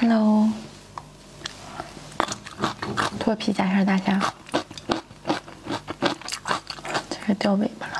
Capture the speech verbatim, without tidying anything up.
Hello， 脱皮加上大虾，这个掉尾巴了。